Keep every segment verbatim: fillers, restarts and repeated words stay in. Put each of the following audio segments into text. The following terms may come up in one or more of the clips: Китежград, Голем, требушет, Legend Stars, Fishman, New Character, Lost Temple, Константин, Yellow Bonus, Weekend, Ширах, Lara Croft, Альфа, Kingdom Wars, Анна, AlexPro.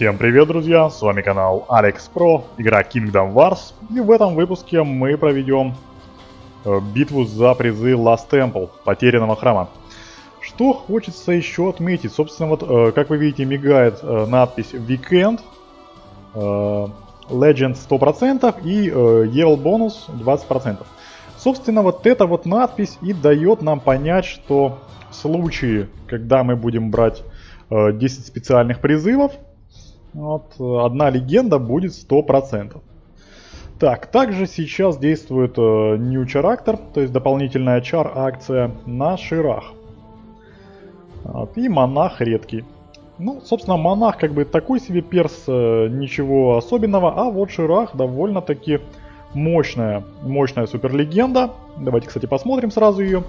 Всем привет, друзья! С вами канал AlexPro, игра Kingdom Wars. И в этом выпуске мы проведем битву за призы Lost Temple, потерянного храма. Что хочется еще отметить? Собственно, вот, как вы видите, мигает надпись Weekend, Legend сто процентов и Yellow Bonus двадцать процентов. Собственно, вот эта вот надпись и дает нам понять, что в случае, когда мы будем брать десять специальных призывов, вот, одна легенда будет сто процентов. Так, также сейчас действует э, New Character, то есть дополнительная чар акция на Ширах. Вот, и монах редкий. Ну, собственно, монах как бы такой себе перс, э, ничего особенного, а вот Ширах довольно-таки мощная, мощная суперлегенда. Давайте, кстати, посмотрим сразу ее.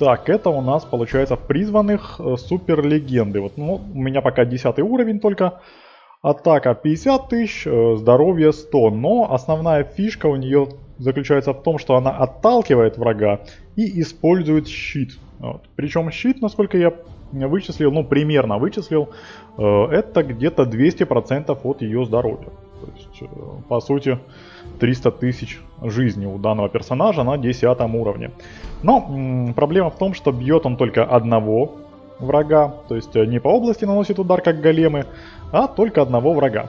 Так, это у нас получается в призванных э, суперлегенды. Вот, ну, у меня пока десятый уровень только. Атака пятьдесят тысяч, э, здоровье сто. Но основная фишка у нее заключается в том, что она отталкивает врага и использует щит. Вот. Причем щит, насколько я вычислил, ну примерно вычислил, э, это где-то двести процентов от ее здоровья. То есть, э, по сути, триста тысяч жизни у данного персонажа на десятом уровне. Но м-м, проблема в том, что бьет он только одного врага. То есть не по области наносит удар, как големы, а только одного врага.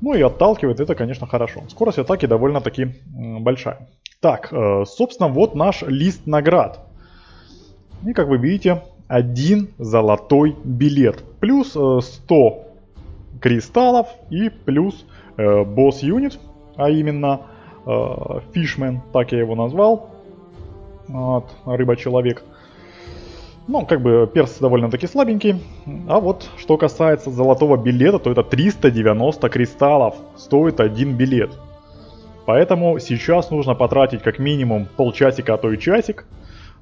Ну и отталкивает, это, конечно, хорошо. Скорость атаки довольно-таки большая. Так, э, собственно, вот наш лист наград. И, как вы видите, один золотой билет. Плюс э, сто кристаллов и плюс э, босс-юнит. А именно Fishman, э, так я его назвал, вот, рыба-человек. Ну, как бы перс довольно-таки слабенький. А вот что касается золотого билета, то это триста девяносто кристаллов стоит один билет. Поэтому сейчас нужно потратить как минимум полчасика, а то и часик,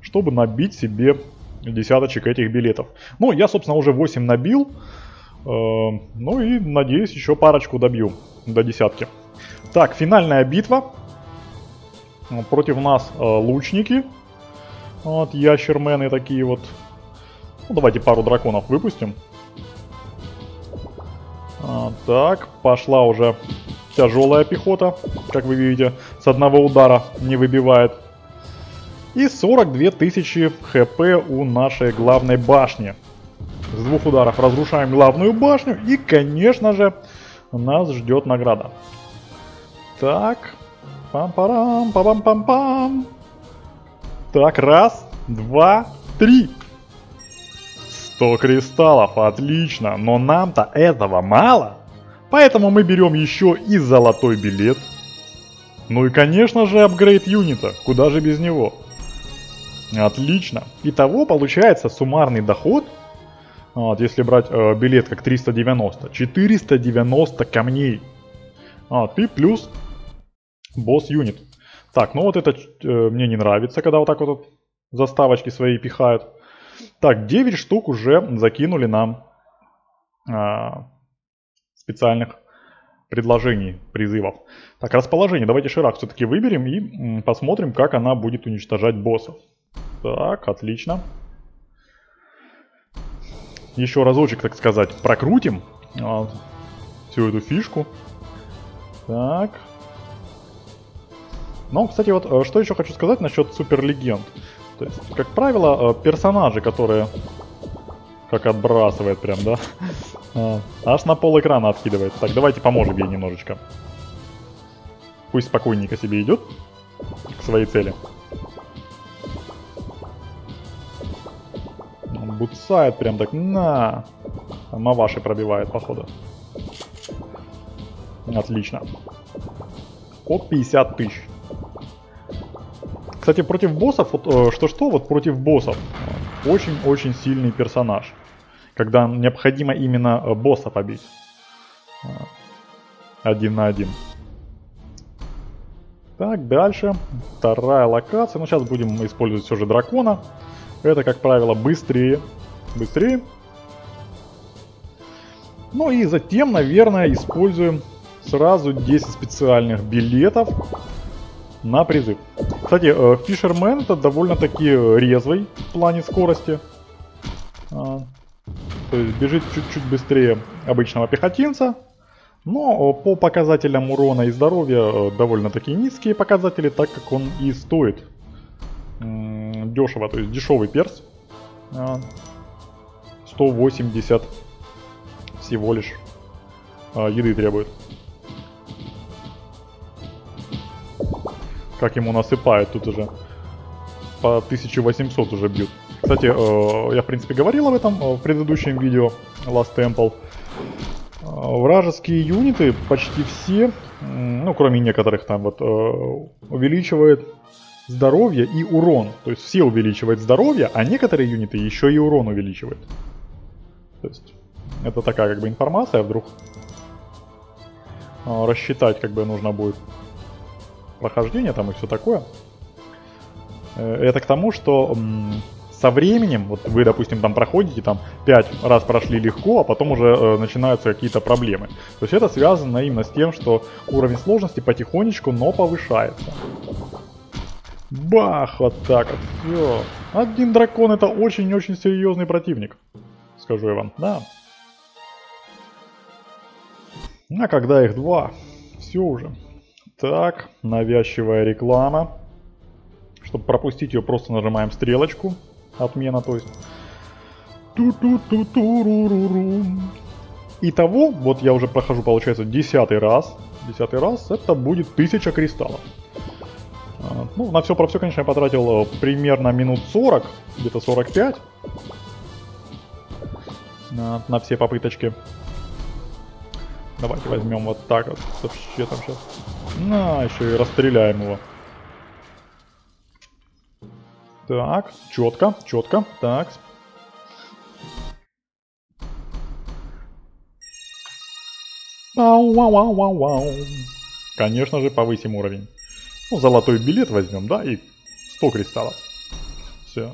чтобы набить себе десяточек этих билетов. Ну, я, собственно, уже восемь набил. Э, ну и, надеюсь, еще парочку добью до десятки. Так, финальная битва. Против нас э, лучники. Вот, ящермены такие вот. Ну, давайте пару драконов выпустим. А, так, пошла уже тяжелая пехота. Как вы видите, с одного удара не выбивает. И сорок две тысячи хп у нашей главной башни. С двух ударов разрушаем главную башню. И, конечно же, нас ждет награда. Так, пам-парам, пам-пам-пам-пам. Так, раз, два, три. сто кристаллов, отлично. Но нам-то этого мало. Поэтому мы берем еще и золотой билет. Ну и, конечно же, апгрейд юнита. Куда же без него? Отлично. Итого получается суммарный доход. Вот, если брать э, билет как триста девяносто. четыреста девяносто камней. Вот, и плюс босс-юнит. Так, ну вот это э, мне не нравится, когда вот так вот заставочки свои пихают. Так, девять штук уже закинули нам э, специальных предложений, призывов. Так, расположение. Давайте Ширах все-таки выберем и м, посмотрим, как она будет уничтожать боссов. Так, отлично. Еще разочек, так сказать, прокрутим вот, всю эту фишку. Так... Ну, кстати, вот что еще хочу сказать насчет суперлегенд. То есть, как правило, персонажи, которые как отбрасывает прям, да, аж на пол экрана откидывает. Так, давайте поможем ей немножечко. Пусть спокойненько себе идет к своей цели. Буцает прям так, на, маваши пробивает, походу. Отлично. По пятьдесят тысяч. Кстати, против боссов, что-что, вот, вот против боссов, очень-очень сильный персонаж, когда необходимо именно босса побить. Один на один. Так, дальше. Вторая локация. Ну, сейчас будем использовать все же дракона. Это, как правило, быстрее. Быстрее. Ну и затем, наверное, используем сразу десять специальных билетов на призыв. Кстати, Фишермен это довольно-таки резвый в плане скорости. То то есть бежит чуть-чуть быстрее обычного пехотинца, но по показателям урона и здоровья довольно-таки низкие показатели, так как он и стоит дешево, то есть дешевый перс, сто восемьдесят всего лишь еды требует. Как ему насыпают, тут уже по тысяче восемьсот уже бьют. Кстати, я в принципе говорил об этом в предыдущем видео Lost Temple. Вражеские юниты почти все, ну кроме некоторых там вот, увеличивают здоровье и урон. То есть все увеличивают здоровье, а некоторые юниты еще и урон увеличивают. То есть это такая как бы информация, вдруг рассчитать как бы нужно будет прохождение там и все такое. Это к тому, что со временем, вот вы, допустим, там проходите, там пять раз прошли легко, а потом уже э, начинаются какие-то проблемы. То есть это связано именно с тем, что уровень сложности потихонечку, но повышается. Бах, вот так вот, все. Один дракон — это очень-очень серьезный противник, скажу я вам, да. А когда их два, все уже. Так, навязчивая реклама. Чтобы пропустить ее, просто нажимаем стрелочку. Отмена, то есть. Ту-ту-ту-ту-ру-ру-ру. Итого, вот я уже прохожу, получается, десятый раз. Десятый раз, это будет тысяча кристаллов. Ну, на все про все, конечно, я потратил примерно минут сорок, где-то сорок пять. На, на все попыточки. Давайте возьмем вот так вот. Вообще там сейчас. На, еще и расстреляем его. Так, четко, четко, так. Вау-вау-вау-вау-вау. Конечно же, повысим уровень. Ну, золотой билет возьмем, да, и сто кристаллов. Все.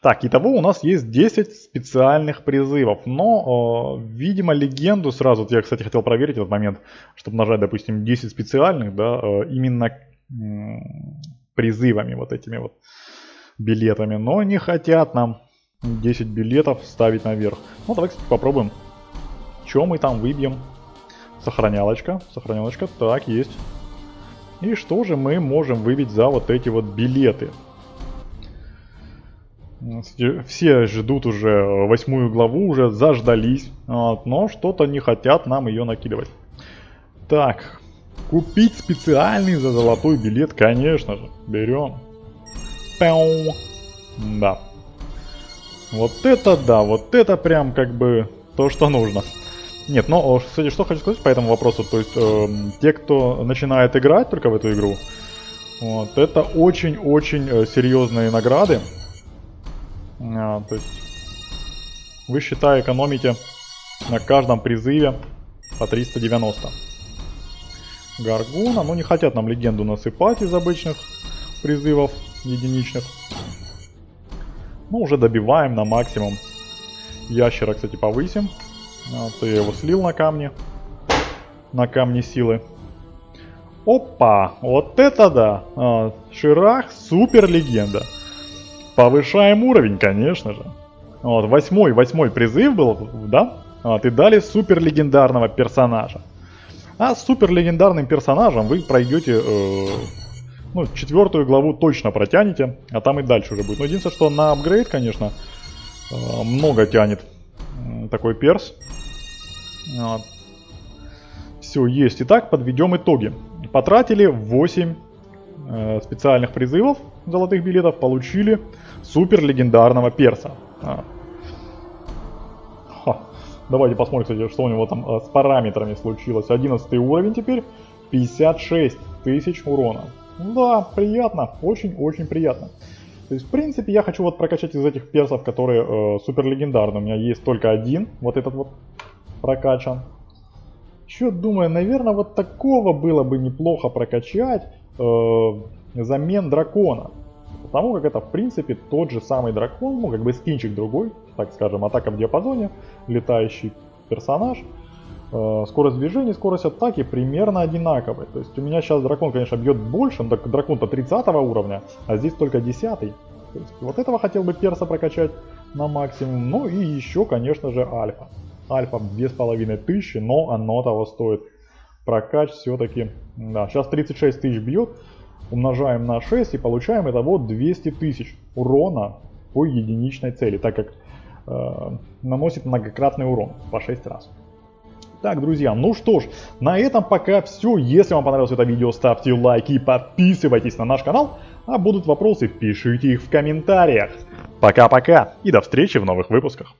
Так, итого у нас есть десять специальных призывов. Но, э, видимо, легенду сразу... Вот я, кстати, хотел проверить этот момент, чтобы нажать, допустим, десять специальных, да, э, именно... Э, призывами, вот этими вот билетами, но не хотят нам десять билетов ставить наверх. Ну, давай, кстати, попробуем, что мы там выбьем. Сохранялочка, сохранялочка, так, есть. И что же мы можем выбить за вот эти вот билеты? Все ждут уже восьмую главу, уже заждались, но что-то не хотят нам ее накидывать. Так. Купить специальный за золотой билет, конечно же. Берем. Пяу. Да. Вот это да, вот это прям как бы то, что нужно. Нет, но, кстати, что хочу сказать по этому вопросу. То есть, э, те, кто начинает играть только в эту игру, вот, это очень-очень серьезные награды. А, то есть, вы, считай, экономите на каждом призыве по триста девяносто. Гаргона, но не хотят нам легенду насыпать из обычных призывов единичных. Ну, уже добиваем на максимум. Ящера, кстати, повысим. Вот, я его слил на камне. На камне силы. Опа! Вот это да! А, Ширах, супер легенда. Повышаем уровень, конечно же. Вот, восьмой, восьмой призыв был, да? Вот, и дали супер легендарного персонажа. А с супер легендарным персонажем вы пройдете, э, ну, четвертую главу точно протянете, а там и дальше уже будет. Но единственное, что на апгрейд, конечно, э, много тянет э, такой перс. Вот. Все, есть. Итак, подведем итоги. Потратили восемь э, специальных призывов золотых билетов, получили супер легендарного перса. А. Давайте посмотрим, кстати, что у него там а, с параметрами случилось. одиннадцатый уровень теперь, пятьдесят шесть тысяч урона. Да, приятно, очень-очень приятно. То есть, в принципе, я хочу вот прокачать из этих персов, которые э, супер легендарные. У меня есть только один, вот этот вот прокачан. Еще думаю, наверное, вот такого было бы неплохо прокачать э, замен дракона. Потому как это, в принципе, тот же самый дракон, ну, как бы скинчик другой, так скажем, атака в диапазоне, летающий персонаж, э, скорость движения, скорость атаки примерно одинаковые. То есть у меня сейчас дракон, конечно, бьет больше, но дракон-то тридцатого уровня, а здесь только десятый. То есть вот этого хотел бы перса прокачать, на максимум. Ну и еще, конечно же, альфа. Альфа две с половиной тысячи, но оно того стоит. Прокач все-таки... Да, сейчас тридцать шесть тысяч бьет. Умножаем на шесть и получаем итого двести тысяч урона по единичной цели, так как э, наносит многократный урон по шесть раз. Так, друзья, ну что ж, на этом пока все. Если вам понравилось это видео, ставьте лайки и подписывайтесь на наш канал. А будут вопросы, пишите их в комментариях. Пока-пока и до встречи в новых выпусках.